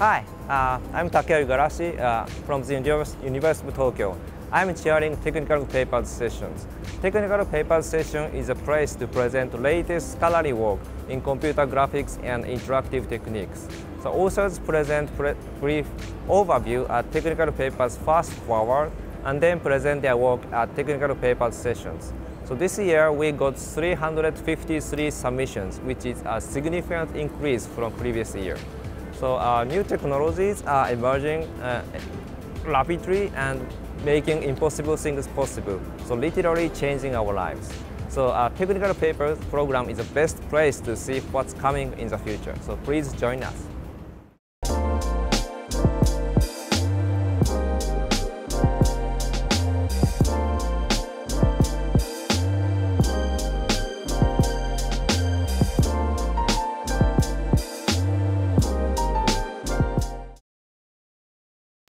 Hi, I'm Takeo Igarashi from the University of Tokyo. I'm chairing Technical Papers Sessions. Technical Papers Session is a place to present latest scholarly work in computer graphics and interactive techniques. The authors present brief overview at Technical Papers Fast Forward and then present their work at Technical Papers Sessions. So this year we got 353 submissions, which is a significant increase from previous year. So new technologies are emerging rapidly and making impossible things possible, so literally changing our lives. So our Technical Papers program is the best place to see what's coming in the future, so please join us.